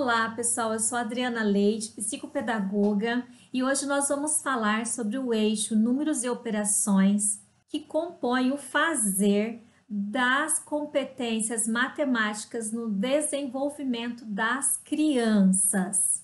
Olá pessoal, eu sou a Adriana Leite, psicopedagoga, e hoje nós vamos falar sobre o eixo números e operações que compõe o fazer das competências matemáticas no desenvolvimento das crianças.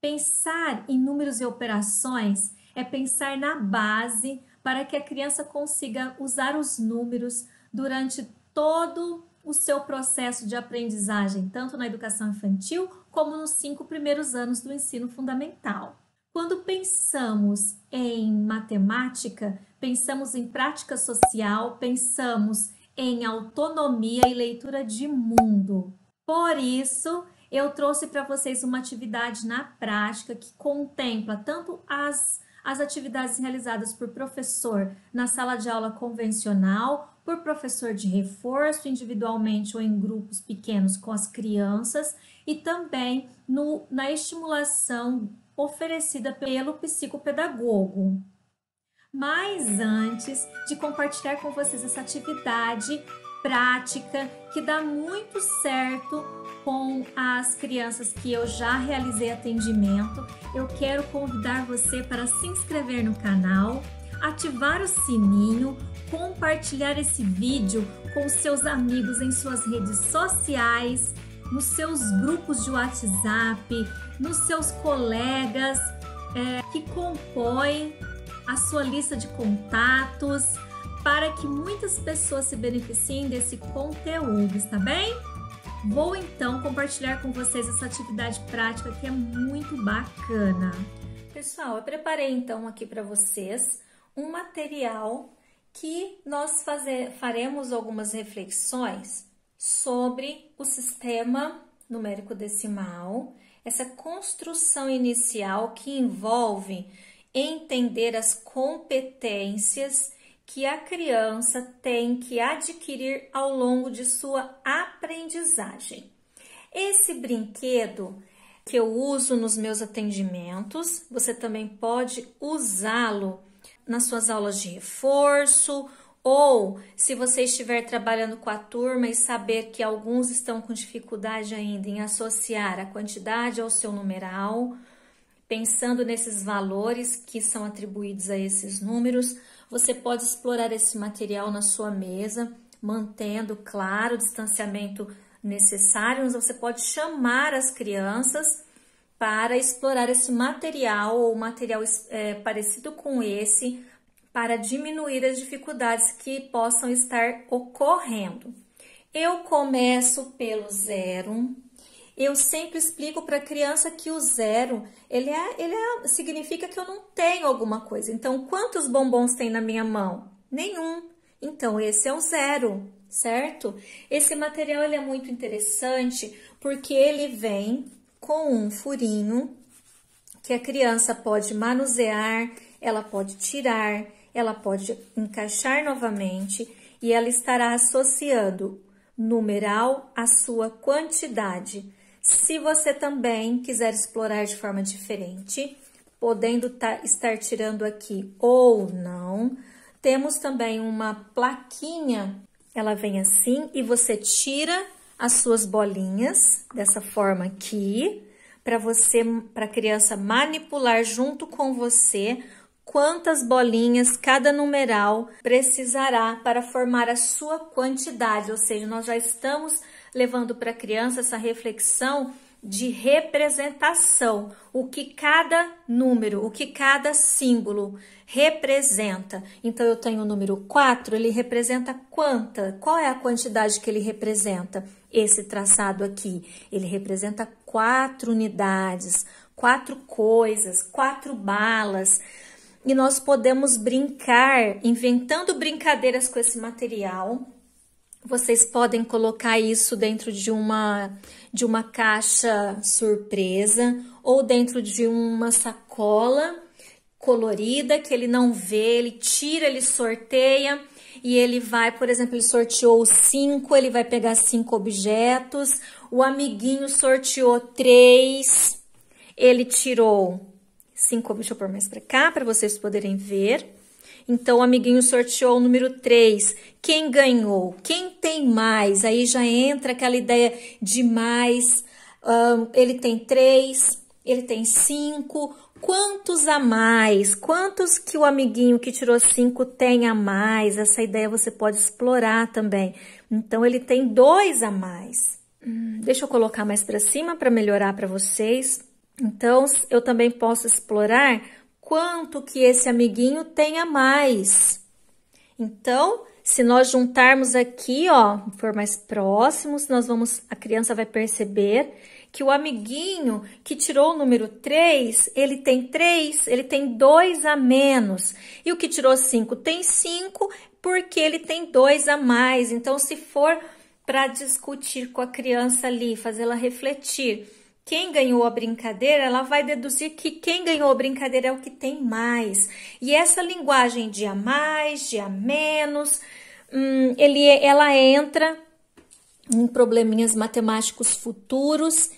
Pensar em números e operações é pensar na base para que a criança consiga usar os números durante todo o seu processo de aprendizagem, tanto na educação infantil como nos 5 primeiros anos do ensino fundamental. Quando pensamos em matemática, pensamos em prática social, pensamos em autonomia e leitura de mundo. Por isso, eu trouxe para vocês uma atividade na prática que contempla tanto as atividades realizadas por professor na sala de aula convencional, por professor de reforço, individualmente ou em grupos pequenos com as crianças, e também na estimulação oferecida pelo psicopedagogo. Mas antes de compartilhar com vocês essa atividade prática que dá muito certo com as crianças que eu já realizei atendimento, eu quero convidar você para se inscrever no canal, ativar o sininho, compartilhar esse vídeo com seus amigos em suas redes sociais, nos seus grupos de WhatsApp, nos seus colegas que compõem a sua lista de contatos, para que muitas pessoas se beneficiem desse conteúdo, está bem? Vou então compartilhar com vocês essa atividade prática que é muito bacana. Pessoal, eu preparei então aqui para vocês um material que nós faremos algumas reflexões sobre o sistema numérico decimal, essa construção inicial que envolve entender as competências que a criança tem que adquirir ao longo de sua aprendizagem. Esse brinquedo que eu uso nos meus atendimentos, você também pode usá-lo nas suas aulas de reforço, ou se você estiver trabalhando com a turma e saber que alguns estão com dificuldade ainda em associar a quantidade ao seu numeral, pensando nesses valores que são atribuídos a esses números, você pode explorar esse material na sua mesa, mantendo, claro, o distanciamento necessário, mas você pode chamar as crianças para explorar esse material ou material parecido com esse, para diminuir as dificuldades que possam estar ocorrendo. Eu começo pelo 0. Eu sempre explico para a criança que o 0, significa que eu não tenho alguma coisa. Então, quantos bombons tem na minha mão? Nenhum. Então, esse é um 0, certo? Esse material ele é muito interessante porque ele vem com um furinho que a criança pode manusear, ela pode tirar, ela pode encaixar novamente e ela estará associando numeral à sua quantidade. Se você também quiser explorar de forma diferente, podendo estar tirando aqui ou não, temos também uma plaquinha, ela vem assim e você tira as suas bolinhas dessa forma aqui, para a criança manipular junto com você quantas bolinhas cada numeral precisará para formar a sua quantidade, ou seja, nós já estamos levando para a criança essa reflexão de representação, o que cada número, o que cada símbolo representa. Então, eu tenho o número 4, ele representa quanta? Qual é a quantidade que ele representa? Esse traçado aqui, ele representa 4 unidades, 4 coisas, 4 balas. E nós podemos brincar, inventando brincadeiras com esse material. Vocês podem colocar isso dentro de uma caixa surpresa ou dentro de uma sacola colorida que ele não vê, ele tira, ele sorteia e ele vai, por exemplo, ele sorteou 5, ele vai pegar 5 objetos, o amiguinho sorteou 3, ele tirou 5, deixa eu pôr mais para cá para vocês poderem ver. Então, o amiguinho sorteou o número 3. Quem ganhou? Quem tem mais? Aí já entra aquela ideia de mais, ele tem 3, ele tem 5. Quantos a mais? Quantos que o amiguinho que tirou 5 tem a mais? Essa ideia você pode explorar também. Então, ele tem 2 a mais. Deixa eu colocar mais para cima para melhorar para vocês. Então, eu também posso explorar quanto que esse amiguinho tem a mais. Então, se nós juntarmos aqui, ó, for mais próximos, nós vamos, a criança vai perceber que o amiguinho que tirou o número 3, ele tem 3, ele tem 2 a menos. E o que tirou 5 tem 5, porque ele tem 2 a mais. Então, se for para discutir com a criança ali, fazê-la refletir, quem ganhou a brincadeira, ela vai deduzir que quem ganhou a brincadeira é o que tem mais. E essa linguagem de a mais, de a menos, ela entra em probleminhas matemáticos futuros.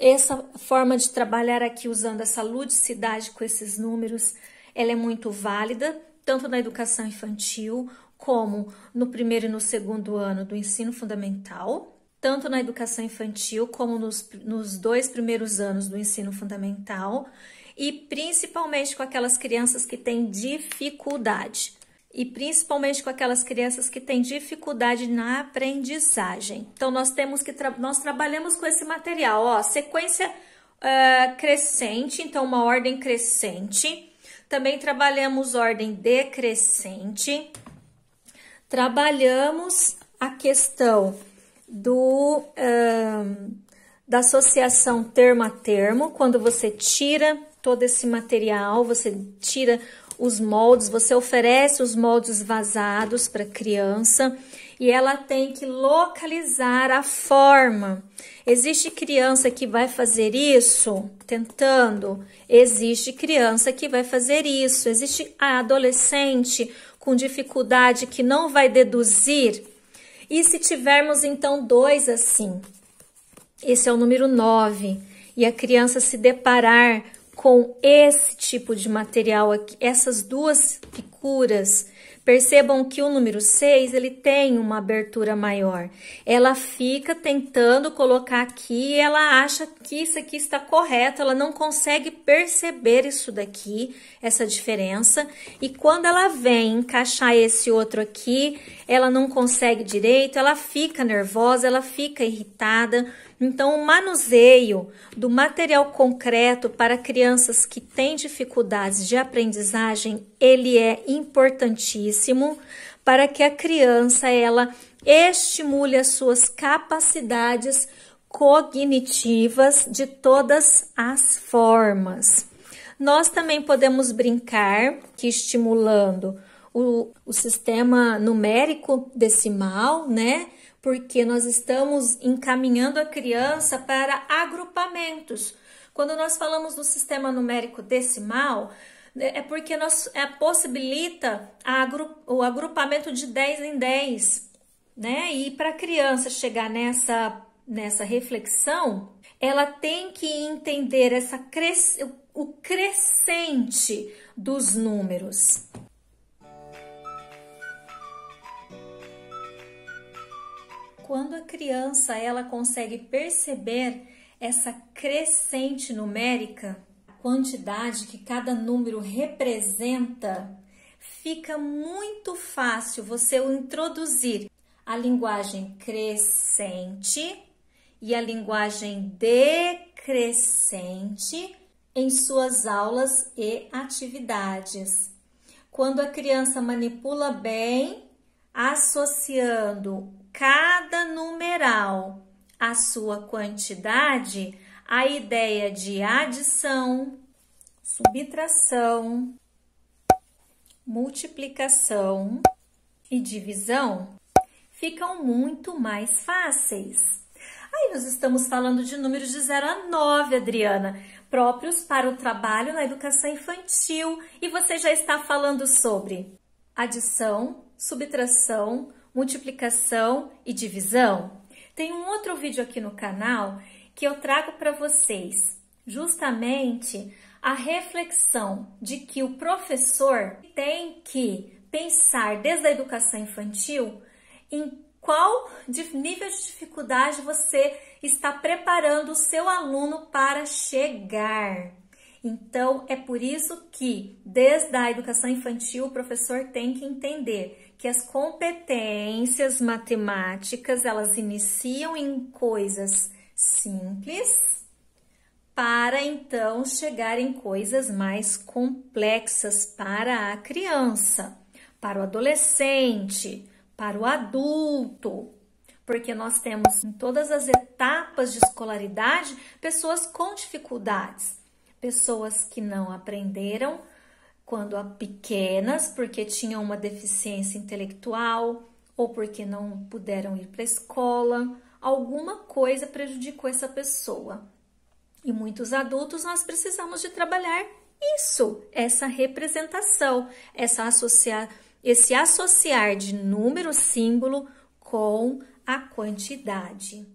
Essa forma de trabalhar aqui usando essa ludicidade com esses números, ela é muito válida, tanto na educação infantil, como no primeiro e no segundo ano do ensino fundamental. Tanto na educação infantil como nos 2 primeiros anos do ensino fundamental, e principalmente com aquelas crianças que têm dificuldade. E principalmente com aquelas crianças que têm dificuldade na aprendizagem. Então, nós trabalhamos com esse material, ó, sequência crescente, então uma ordem crescente. Também trabalhamos ordem decrescente. Trabalhamos a questão da associação termo a termo. Quando você tira todo esse material, você tira os moldes, você oferece os moldes vazados para a criança e ela tem que localizar a forma. Existe criança que vai fazer isso tentando, existe criança que vai fazer isso, existe a adolescente com dificuldade que não vai deduzir. E se tivermos, então, 2 assim, esse é o número 9, e a criança se deparar com esse tipo de material aqui, essas duas figuras, percebam que o número 6, ele tem uma abertura maior. Ela fica tentando colocar aqui, ela acha que isso aqui está correto, ela não consegue perceber isso daqui, essa diferença. E quando ela vem encaixar esse outro aqui, ela não consegue direito, ela fica nervosa, ela fica irritada. Então, o manuseio do material concreto para crianças que têm dificuldades de aprendizagem, ele é importantíssimo, para que a criança ela estimule as suas capacidades cognitivas de todas as formas. Nós também podemos brincar que estimulando o sistema numérico decimal, né? Porque nós estamos encaminhando a criança para agrupamentos. Quando nós falamos do sistema numérico decimal, é porque possibilita o agrupamento de 10 em 10, né? E para a criança chegar nessa reflexão, ela tem que entender o crescente dos números. Quando a criança ela consegue perceber essa crescente numérica, quantidade que cada número representa, fica muito fácil você introduzir a linguagem crescente e a linguagem decrescente em suas aulas e atividades. Quando a criança manipula bem, associando cada numeral à sua quantidade, a ideia de adição, subtração, multiplicação e divisão ficam muito mais fáceis. Aí nós estamos falando de números de 0 a 9, Adriana, próprios para o trabalho na educação infantil. E você já está falando sobre adição, subtração, multiplicação e divisão. Tem um outro vídeo aqui no canal que eu trago para vocês justamente a reflexão de que o professor tem que pensar desde a educação infantil em Qual nível de dificuldade você está preparando o seu aluno para chegar? Então, é por isso que, desde a educação infantil, o professor tem que entender que as competências matemáticas, elas iniciam em coisas simples para, então, chegar em coisas mais complexas para a criança, para o adolescente, para o adulto, porque nós temos em todas as etapas de escolaridade pessoas com dificuldades, pessoas que não aprenderam quando pequenas porque tinham uma deficiência intelectual ou porque não puderam ir para a escola, alguma coisa prejudicou essa pessoa. E muitos adultos nós precisamos de trabalhar isso, essa representação, esse associar de número, símbolo com a quantidade.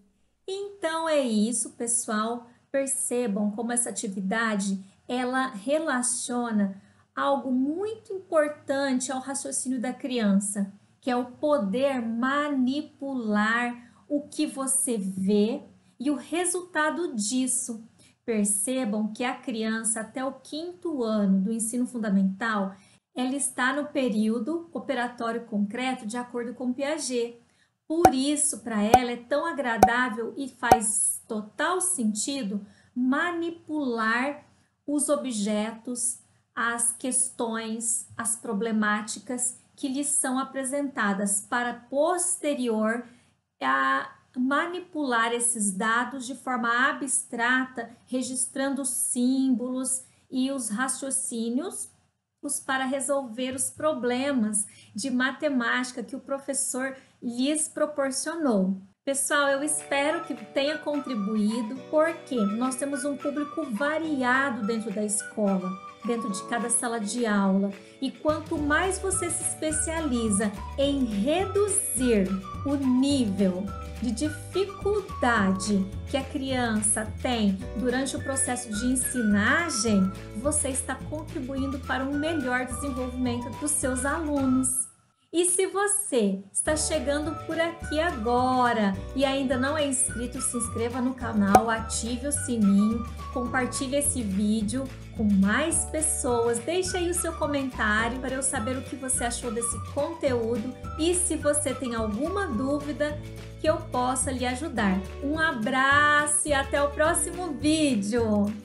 Então é isso, pessoal. Percebam como essa atividade, ela relaciona algo muito importante ao raciocínio da criança, que é o poder manipular o que você vê e o resultado disso. Percebam que a criança, até o 5º ano do ensino fundamental, ela está no período operatório concreto, de acordo com Piaget. Por isso, para ela é tão agradável e faz total sentido manipular os objetos, as questões, as problemáticas que lhes são apresentadas para posterior a manipular esses dados de forma abstrata, registrando os símbolos e os raciocínios para resolver os problemas de matemática que o professor lhes proporcionou. Pessoal, eu espero que tenha contribuído, porque nós temos um público variado dentro da escola, dentro de cada sala de aula. E quanto mais você se especializa em reduzir o nível de dificuldade que a criança tem durante o processo de ensinagem, você está contribuindo para um melhor desenvolvimento dos seus alunos. E se você está chegando por aqui agora e ainda não é inscrito, se inscreva no canal, ative o sininho, compartilhe esse vídeo com mais pessoas, deixe aí o seu comentário para eu saber o que você achou desse conteúdo e se você tem alguma dúvida que eu possa lhe ajudar. Um abraço e até o próximo vídeo!